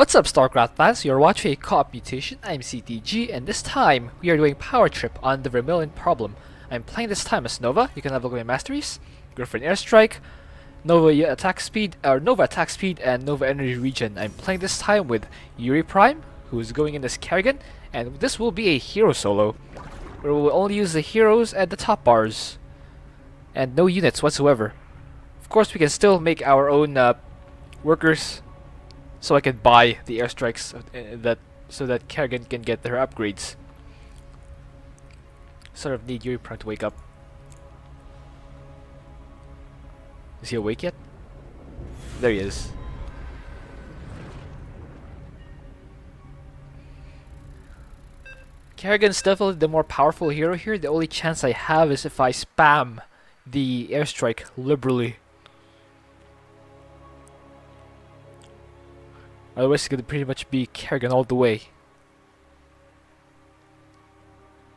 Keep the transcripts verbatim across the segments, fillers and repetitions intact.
What's up StarCraft fans, you're watching a co-op mutation, I'm C T G, and this time we are doing Power Trip on the Vermillion Problem. I'm playing this time as Nova. You can have a look at my masteries, Griffin Airstrike, Nova attack speed, or Nova attack speed and Nova energy regen. I'm playing this time with Yuri Prime, who is going in as Kerrigan, and this will be a hero solo, where we'll only use the heroes at the top bars, and no units whatsoever. Of course we can still make our own uh, workers, so I can buy the airstrikes that so that Kerrigan can get their upgrades. Sort of need Yuri Prime to wake up. Is he awake yet? There he is. Kerrigan's definitely the more powerful hero here. The only chance I have is if I spam the airstrike liberally. Otherwise, it's gonna pretty much be Kerrigan all the way.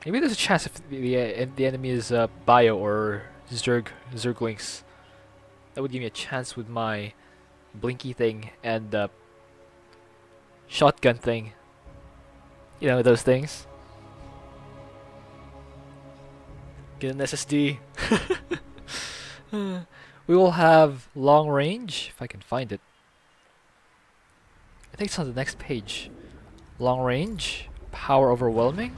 Maybe there's a chance if the the, uh, the enemy is uh, Bio or Zerg Zerglings. That would give me a chance with my blinky thing and uh, shotgun thing. You know those things. Get an S S D. We will have Long Range if I can find it. I think it's on the next page. Long Range, Power Overwhelming,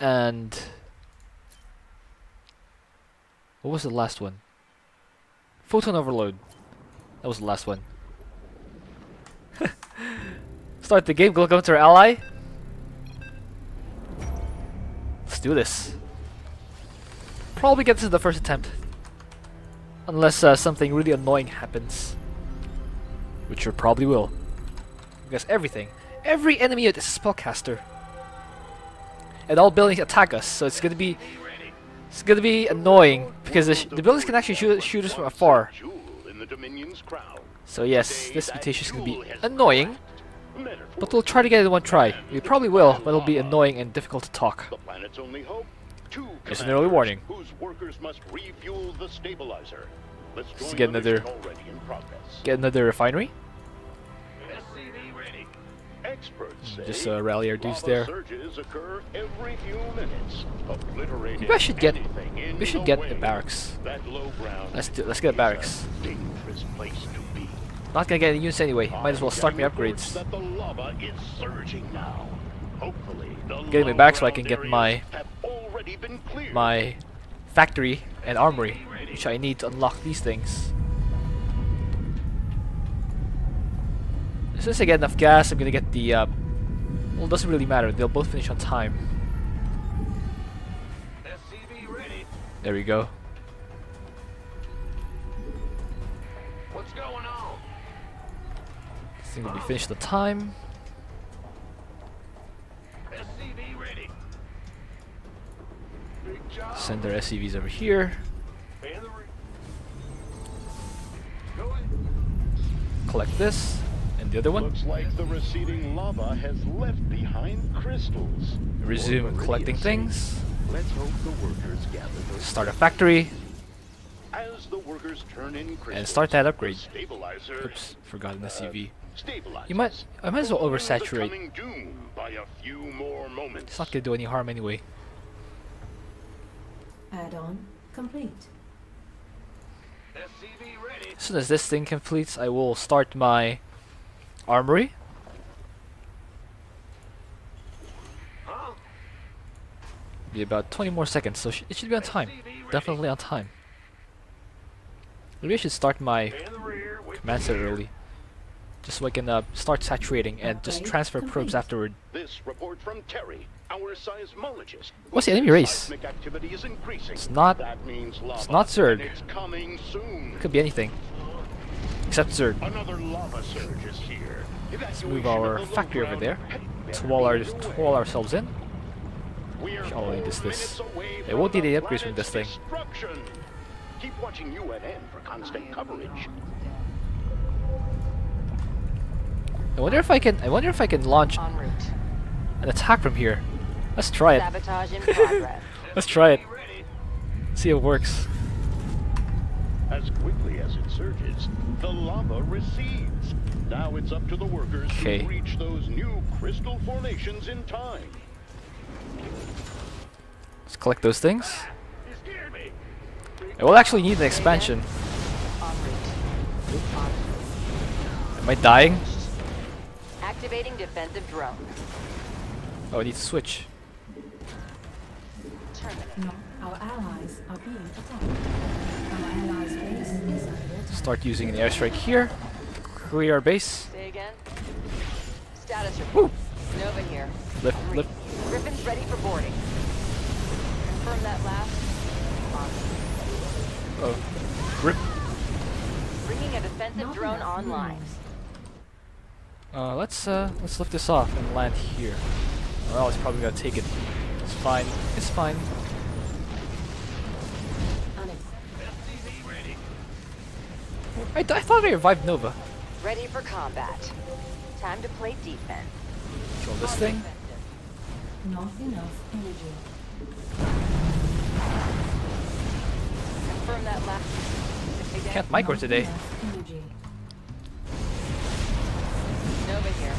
and what was the last one? Photon Overload. That was the last one. Start the game, click on to our ally. Let's do this. Probably get this in the first attempt. Unless uh, something really annoying happens. Which you probably will. Because everything, every enemy is a spellcaster, and all buildings attack us, so it's gonna be, it's gonna be annoying because the, sh the buildings can actually shoot, shoot us from afar. So yes, this mutation is gonna be annoying, but we'll try to get it in one try. We probably will, but it'll be annoying and difficult to talk. It's an early warning. Let's get another, get another refinery. Just uh, rally our dudes there. Maybe I should get, we should get the barracks. Let's do, let's get barracks. Not gonna get any units anyway. Might as well start my upgrades. Getting me back so I can get my my factory and armory, which I need to unlock these things. Since I get enough gas, I'm gonna get the uh, well, it doesn't really matter, they'll both finish on time. S C V ready. There we go. What's going on? This thing will be finished on time. S C V ready. Big job. Send their S C Vs over here. Collect this. And the other one. Looks like the receding lava has left behind crystals. Resume collecting things. Let's hope the workers gather those. Start a factory. As the workers turn in crystals, and start that upgrade. Oops, forgot an S C V. Uh, you might, I might as well oversaturate. By a few more moments. It's not gonna do any harm anyway. Add-on complete. S C V ready. As soon as this thing completes, I will start my armory? Huh? Be about twenty more seconds, so sh it should be on time. Definitely on time. Maybe I should start my rear, command set early, just so I can uh, start saturating and just transfer complete. Probes afterward. This report from Terry, our seismologist. What's the enemy race? Is it's not. That means lava, it's not Zerg. It's soon. Could be anything. Except Zerg. Let's move our factory over there to wall, our, to wall ourselves in. We all need this, this. They won't need any upgrades from this thing. Keep watching U N N for constant coverage. I wonder if I can. I wonder if I can launch an attack from here. Let's try it. Let's try it. See if it works. As quickly as it surges, the lava recedes. Now it's up to the workers okay. to reach those new crystal formations in time. Let's collect those things. It will actually need an expansion. Am I dying? Activating defensive drone. Oh, I need to switch. No, our allies are being attacked. Our allies' base is under attack. Start using an airstrike here. Clear our base. Say again. Status report. Woo. Nova here. Lift, lift. Griffin's ready for boarding. Confirm that last. Oh, grip. Bringing a defensive Not drone online. Uh, let's uh, let's lift this off and land here. Well, it's probably gonna take it. It's fine. It's fine. I, I thought I revived Nova. Ready for combat. Time to play defense. Kill this thing. Not enough energy. Confirm that last. Can't micro today. Energy. Nova here.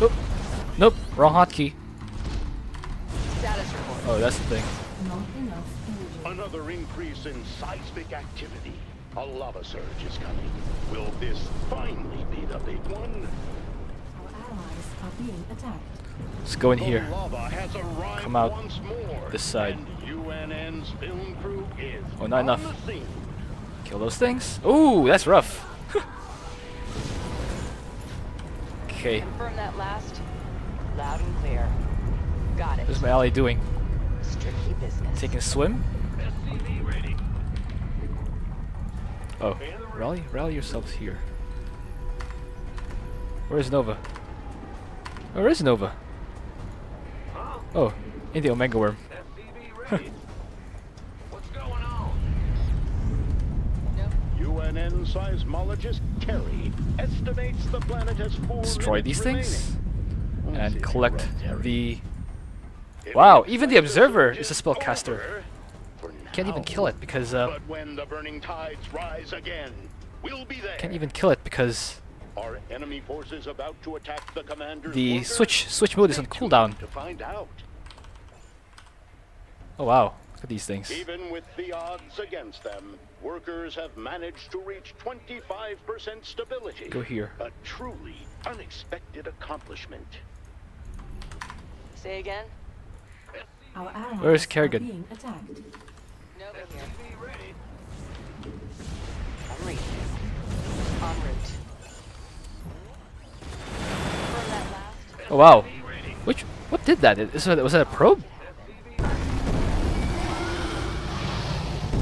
Nope. Nope. Wrong hotkey. Status report. Oh, that's the thing. Not enough energy. Another increase in seismic activity. A lava surge is coming. Will this finally be the big one? Our allies are being attacked. Let's go in here. Come out this side. Oh, not enough. Kill those things. Ooh, that's rough. Okay. Confirm that last. Loud and clear. Got it. What's my ally doing? Strictly business. Taking a swim? S C V ready. Oh, rally, rally yourselves here. Where is Nova? Where is Nova? Oh, in the Omega Worm. What's going on? U N N seismologist Terry estimates the planet has four. Destroy these things and collect the. Wow, even the Observer is a spellcaster. Can't even kill it because. Uh, can't even kill it because. Our enemy forces about to attack the commander's The order? switch switch mode is on cooldown. Oh wow, look at these things. Even with the odds against them, workers have managed to reach twenty-five percent stability. Go here. A truly unexpected accomplishment. Say again. Our allies Where is Kerrigan? Nova here. En route. Oh wow! Which what did that? Is that was that a probe?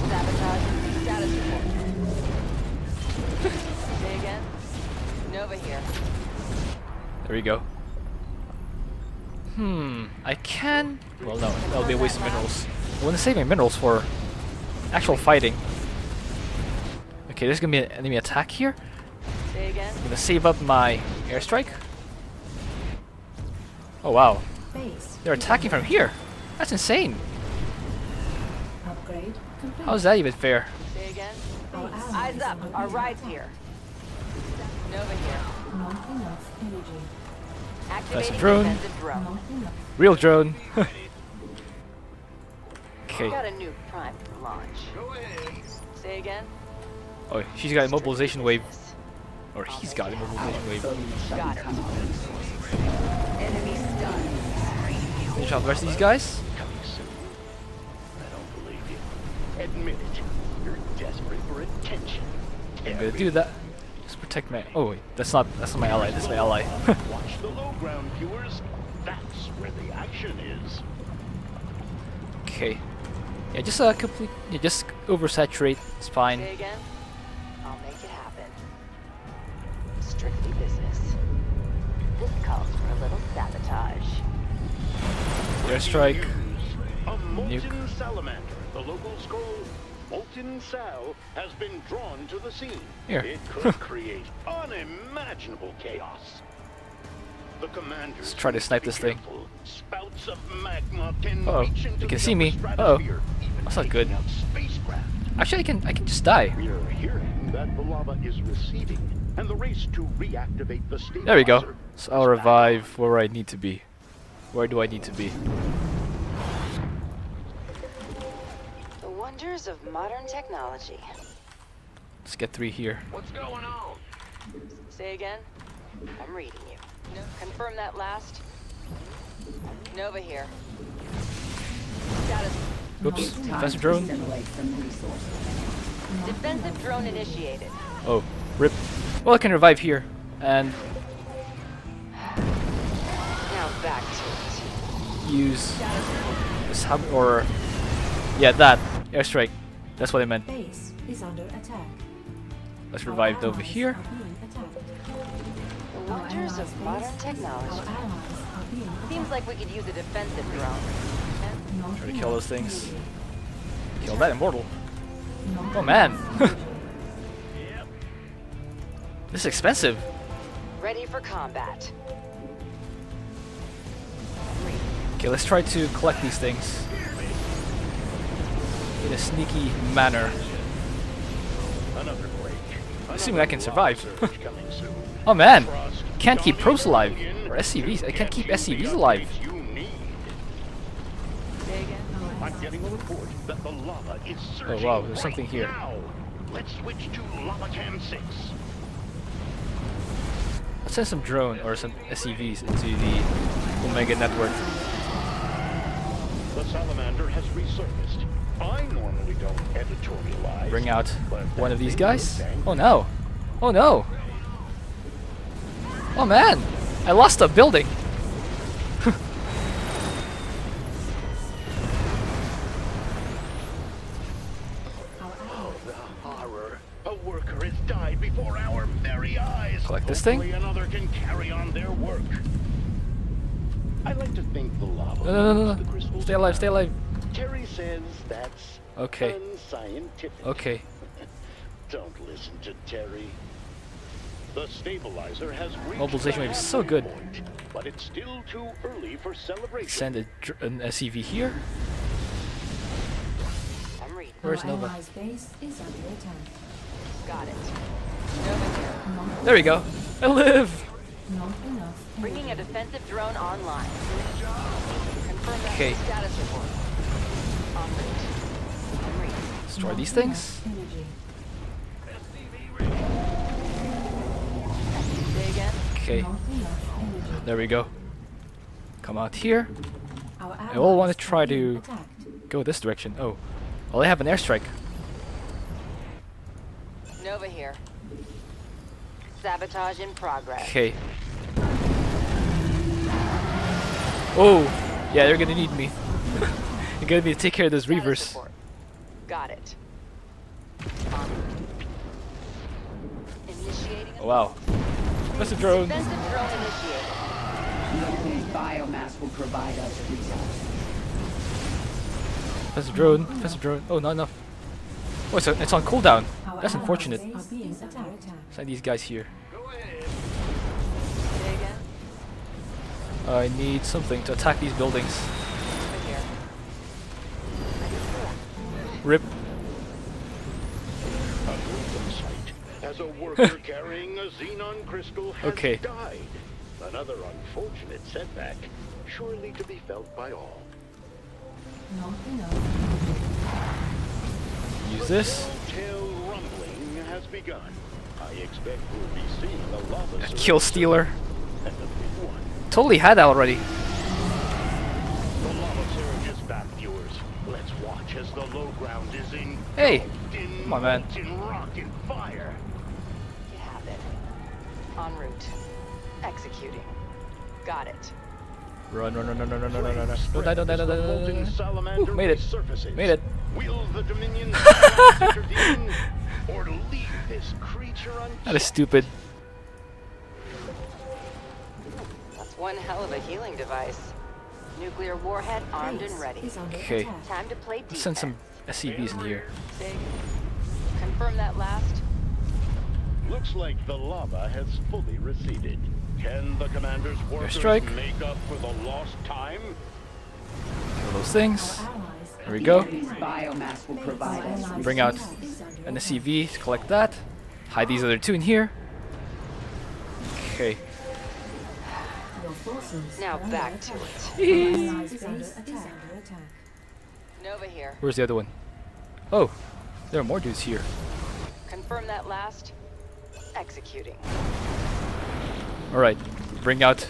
Sabotage status report. Say again. Nova here. There we go. Hmm. I can. Well, no, that'll be a waste of minerals. I want to save my minerals for actual fighting. Okay, there's gonna be an enemy attack here. Say again. I'm gonna save up my airstrike. Oh wow, they're attacking from here. That's insane. How is that even fair? Say again. Eyes up, our ride's here. Nova here. That's a drone. Real drone. Okay. Got a new prime launch. Say again. Oh, she's got a mobilization wave, or he's got a mobilization wave. Got it. Finish off the rest of these guys. I don't believe you. Admit it. You're desperate for attention. I'm gonna do that. Just protect my. Oh wait, that's not that's not my ally. That's my ally. Watch the low ground, viewers. That's where the action is. Okay. Yeah, just uh, complete. Yeah, just oversaturate. It's fine. Say again. I'll make it happen. Strictly business. This calls for a little sabotage. Airstrike. A molten salamander. The local scroll Molten Sal has been drawn to the scene. Here. It could create unimaginable chaos. The commander. Let's try to snipe this thing. Spouts of magma can oh, they can see me. Uh oh, that's not good. Actually, I can I can just die. We're hearing that the lava is receding. and the race to reactivate the stabilizer. There we go. So I'll revive where I need to be. Where do I need to be? The wonders of modern technology. Let's get three here. What's going on? Say again? I'm reading you. No. Confirm that last. Nova here. Status. Oops. Defensive drone. Defensive drone initiated. Oh, rip. Well, I can revive here. And now back to it. Use this hub or yeah, that airstrike. That's what I meant. Base is under attack. Let's revive over here. The wonders of modern technology. Seems like we could use a defensive drone. Try to kill those things. Kill that immortal. Oh man. This is expensive. Ready for combat. Okay, let's try to collect these things in a sneaky manner. Another break. Assuming I can survive. Oh man, can't keep pros alive. Or S C Vs. I can't keep S C Vs alive. I'm getting a report that the lava is surging. Oh wow, there's something here. Let's switch to lava cam six. Let's send some drone or some S C Vs into the Omega network. The salamander has resurfaced. I normally don't editorialize. Bring out one of these guys. Oh no! Oh no! Oh man! I lost a building! Oh, the horror. A worker has died before our very eyes. Collect this thing. Another can carry on their work. I like to think the lava. No, no, no, no. Stay alive, stay alive. Terry says that's okay. Unscientific. Okay. Don't listen to Terry. The stabilizer has reached mobilization wave is so good. Point, but it's still too early for celebration. Send a dr an S C V here. I'm reading. Where's Nova? Base is under attack. Got it. Nova here. There we go. I live. Not enough. Bringing a defensive drone online. Okay. Status report. On route. I'm reading. Let's try these things. Okay, there we go. Come out here. I will want to try to go this direction. Oh, well, I have an airstrike. Nova here. Sabotage in progress. Okay. Oh, yeah, they're gonna need me. They're gonna need to take care of those Reavers. Got it. Initiating. Oh, wow. That's a drone. That's a drone initiated. Biomass will provide us resources. That's a drone. That's a drone. Oh, not enough. Oh, so it's on cooldown. That's unfortunate. Send these guys here. I need something to attack these buildings. Rip. As a worker carrying a xenon crystal has okay. died. Another unfortunate setback, surely to be felt by all. No, no. Use this. Tell rumbling has begun. I expect we'll be seeing a lava kill stealer. Totally had that already. The lava surge is back, viewers. Let's watch as the low ground is in. Hey, in come on, man. Rocket fire. En route. Executing. Got it. Run, run, run, run, run, run, run, run, run. Don't die, don't die, don't die, don't die. Ooh, made it. Made it. That is stupid. That's one hell of a healing device. Nuclear warhead armed and ready. Okay. Time to play defense. Let's send some S C Vs in here. Confirm that last. Looks like the lava has fully receded. Can the commander's workers Airstrike. make up for the lost time? Kill those things. There we go. Bring out an S C V to collect that. Hide these other two in here. Okay. Now back to it. Nova here. Where's the other one? Oh, there are more dudes here. Confirm that last. Executing. All right, bring out.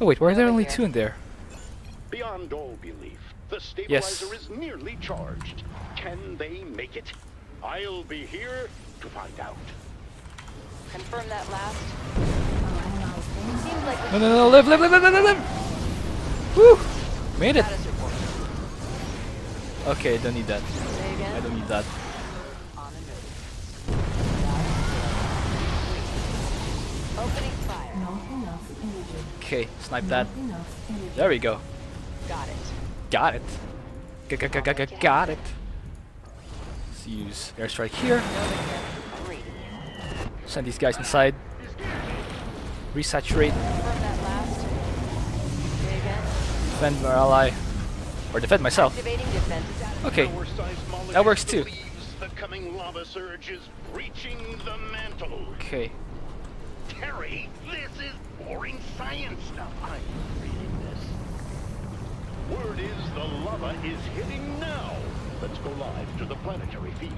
Oh wait, why are there only two in there? Beyond all belief, the stabilizer yes. is nearly charged. Can they make it? I'll be here to find out. Confirm that last. Seems like no, no, no, live, live, live, live, live, live! Woo! Made it. Okay, don't need that. I don't need that. Okay, snipe that. There we go. Got it. Got it. G -g -g -g -g -g Got it. Let's use airstrike here. Send these guys inside. Resaturate. Defend our ally. Or defend myself. Okay. That works too. Okay. Terry, this is boring science stuff. I'm reading this. Word is the lava is hitting now. Let's go live to the planetary feed.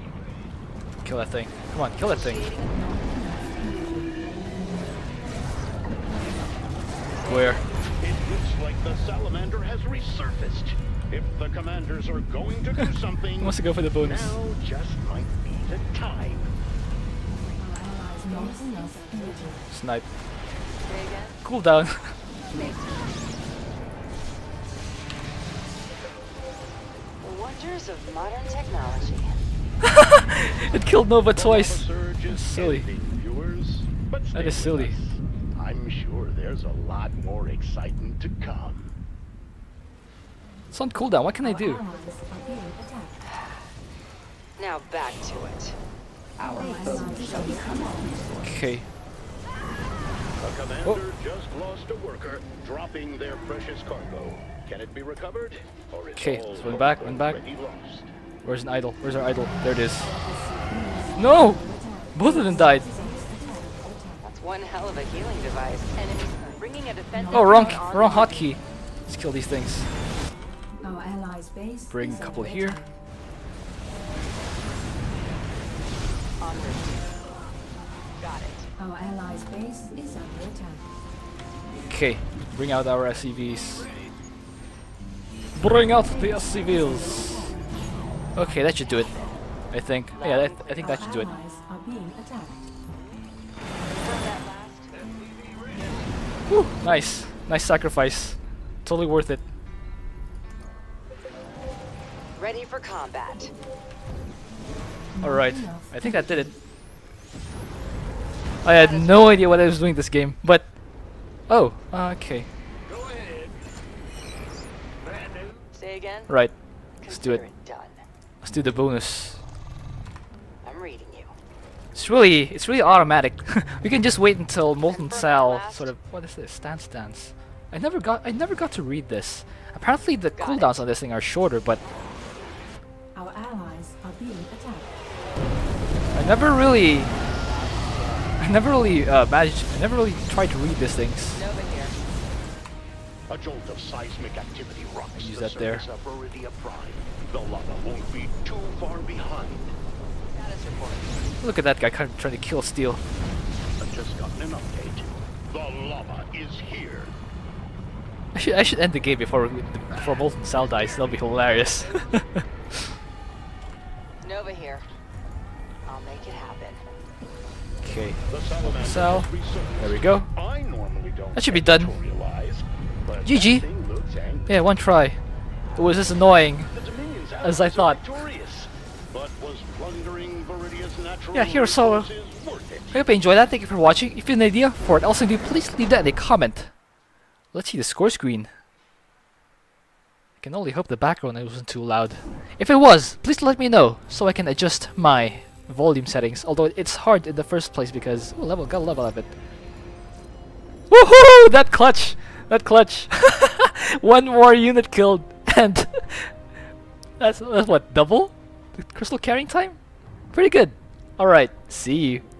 Kill that thing. Come on, kill that thing. Where? It looks like the salamander has resurfaced. If the commanders are going to do something, he wants to go for the bonus. Now just might be the time. Snipe. Cool down. Wonders of modern technology. It killed Nova twice. That's silly. That is silly. I'm sure there's a lot more excitement to come. It's on cooldown. What can I do? Now back to it. Our boat shall become our resource. Okay. A commander just lost a worker, dropping their precious cargo. Can it be recovered? Okay, let's run back, run back. Where's an idol? Where's our idol? There it is. No! Both of them died. That's one hell of a healing device. Enemies bringing a defense. Oh, wrong, wrong hotkey. Let's kill these things. Our allies' base. Bring a couple here. Got it. Our allies' base is under attack. Okay, bring out our S C Vs. Bring out the S C Vs. Okay, that should do it. I think. Yeah, that, I think that should do it. Whew, nice, nice sacrifice. Totally worth it. Ready for combat. Alright, I think that did it. I had no idea what I was doing this game, but... Oh, okay. Right, let's do it. Let's do the bonus. It's really, it's really automatic. We can just wait until Molten Sal sort of... What is this? Stance, stance. I never got, I never got to read this. Apparently the cooldowns on this thing are shorter, but... Our allies are being attacked. I never really, I never really uh, managed, I never really tried to read these things. A jolt of seismic activity rocks the surface of Viridia Prime. The lava won't be too far behind. Look at that guy kind of trying to kill Steel. I've just gotten an update. The lava is here. I should, I should end the game before before Molten Sal dies. That'll be hilarious. Nova here. I'll make it happen. Okay. So, there we go. That should be done. G G. Yeah, one try. It was as annoying as I thought. Yeah, here's so. Uh, I hope you enjoyed that. Thank you for watching. If you have an idea for an L C V, please leave that in a comment. Let's see the score screen. I can only hope the background wasn't too loud. If it was, please let me know so I can adjust my volume settings, although it's hard in the first place because ooh, level, gotta level up it. Woohoo! That clutch! That clutch! One more unit killed and that's, that's what, double? The crystal carrying time? Pretty good. Alright, see you.